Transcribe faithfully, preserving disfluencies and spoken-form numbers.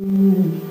Love.